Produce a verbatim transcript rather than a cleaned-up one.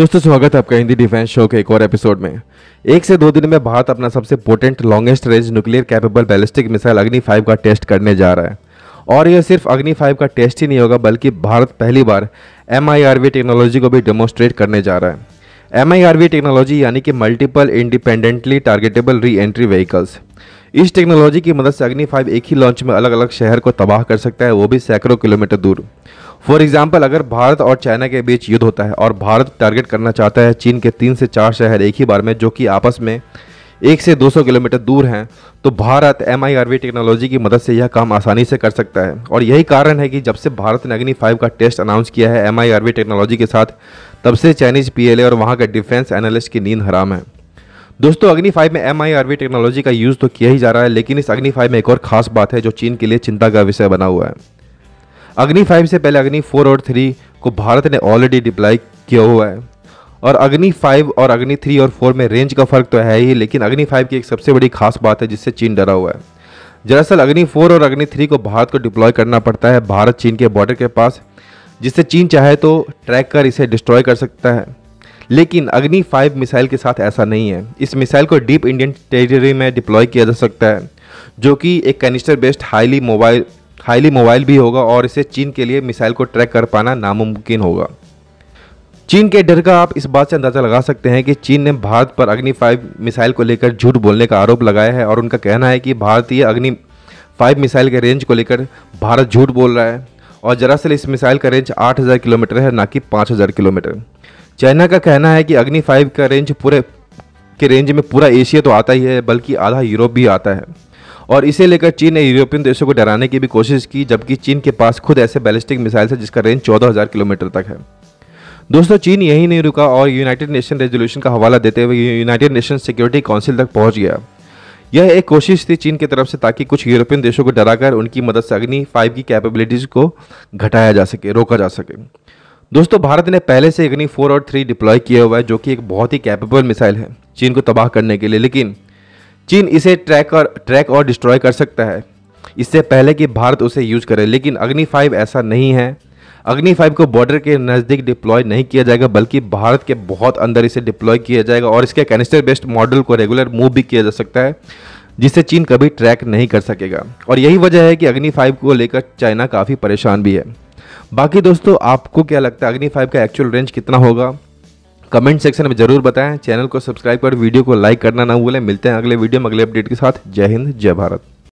दोस्तों स्वागत है आपका हिंदी डिफेंस शो के एक और एपिसोड में। एक से दो दिन में भारत अपना सबसे potent longest range nuclear capable ballistic missile Agni five का टेस्ट करने जा रहा है। और यह सिर्फ अग्नि फाइव का टेस्ट ही नहीं होगा, बल्कि भारत पहली बार M I R V technology को भी डेमोस्ट्रेट करने जा रहा है। M I R V technology यानी कि multiple independently targetable re-entry vehicles. इस टेक्नोलॉजी की मदद से अग्नि फाइव एक ही लॉन्च में अलग अलग शहर को तबाह कर सकता है, वो भी सैकड़ों किलोमीटर दूर। फॉर एग्जाम्पल, अगर भारत और चाइना के बीच युद्ध होता है और भारत टारगेट करना चाहता है चीन के तीन से चार शहर एक ही बार में, जो कि आपस में एक से दो सौ किलोमीटर दूर हैं, तो Bharat M I R V technology की मदद से यह काम आसानी से कर सकता है। और यही कारण है कि जब से भारत ने अग्नि फाइव का टेस्ट अनाउंस किया है M I R V technology के साथ, तब से चाइनीज़ पी एल ए और वहाँ के डिफेंस एनालिस्ट की नींद हराम है। दोस्तों, अग्नि फाइव में M I R V technology का यूज़ तो किया ही जा रहा है, लेकिन इस अग्नि फाइव में एक और ख़ास बात है जो चीन के लिए चिंता का विषय बना हुआ है। अग्नि फाइव से पहले अग्नि फोर और थ्री को भारत ने ऑलरेडी डिप्लाई किया हुआ है। और अग्नि फाइव और अग्नि थ्री और चार में रेंज का फ़र्क तो है ही, लेकिन अग्नि फाइव की एक सबसे बड़ी खास बात है जिससे चीन डरा हुआ है। दरअसल अग्नि फोर और अग्नि थ्री को भारत को डिप्लॉय करना पड़ता है भारत चीन के बॉर्डर के पास, जिससे चीन चाहे तो ट्रैक कर इसे डिस्ट्रॉय कर सकता है। लेकिन अग्नि फाइव मिसाइल के साथ ऐसा नहीं है। इस मिसाइल को डीप इंडियन टेरिटरी में डिप्लॉय किया जा सकता है, जो कि एक canister based highly mobile highly mobile भी होगा, और इसे चीन के लिए मिसाइल को ट्रैक कर पाना नामुमकिन होगा। चीन के डर का आप इस बात से अंदाज़ा लगा सकते हैं कि चीन ने भारत पर अग्नि फाइव मिसाइल को लेकर झूठ बोलने का आरोप लगाया है। और उनका कहना है कि भारतीय अग्नि फाइव मिसाइल के रेंज को लेकर भारत झूठ बोल रहा है, और दरअसल इस मिसाइल का रेंज आठ हज़ार किलोमीटर है, ना कि पाँच हज़ार किलोमीटर। चाइना का कहना है कि अग्नि फाइव का रेंज पूरे के रेंज में पूरा एशिया तो आता ही है, बल्कि आधा यूरोप भी आता है। और इसे लेकर चीन ने यूरोपियन देशों को डराने की भी कोशिश की, जबकि चीन के पास खुद ऐसे बैलिस्टिक मिसाइल्स है जिसका रेंज चौदह हज़ार किलोमीटर तक है। दोस्तों, चीन यही नहीं रुका और यूनाइटेड नेशन रेजोल्यूशन का हवाला देते हुए यूनाइटेड नेशन सिक्योरिटी काउंसिल तक पहुंच गया। यह एक कोशिश थी चीन की तरफ से ताकि कुछ यूरोपियन देशों को डराकर उनकी मदद से अग्नि फाइव की कैपेबिलिटीज़ को घटाया जा सके, रोका जा सके। दोस्तों, भारत ने पहले से अग्नि फोर और थ्री डिप्लॉय किया हुआ है, जो कि एक बहुत ही कैपेबल मिसाइल है चीन को तबाह करने के लिए, लेकिन चीन इसे ट्रैक और ट्रैक और डिस्ट्रॉय कर सकता है इससे पहले कि भारत उसे यूज करे। लेकिन अग्नि फाइव ऐसा नहीं है। अग्नि फाइव को बॉर्डर के नज़दीक डिप्लॉय नहीं किया जाएगा, बल्कि भारत के बहुत अंदर इसे डिप्लॉय किया जाएगा। और इसके कैनिस्टर बेस्ड मॉडल को रेगुलर मूव भी किया जा सकता है, जिससे चीन कभी ट्रैक नहीं कर सकेगा। और यही वजह है कि अग्नि फाइव को लेकर चाइना काफ़ी परेशान भी है। बाकी दोस्तों, आपको क्या लगता है अग्नि फाइव का एक्चुअल रेंज कितना होगा? कमेंट सेक्शन में ज़रूर बताएं। चैनल को सब्सक्राइब कर वीडियो को लाइक करना ना भूलें। मिलते हैं अगले वीडियो में अगले अपडेट के साथ। जय हिंद, जय भारत।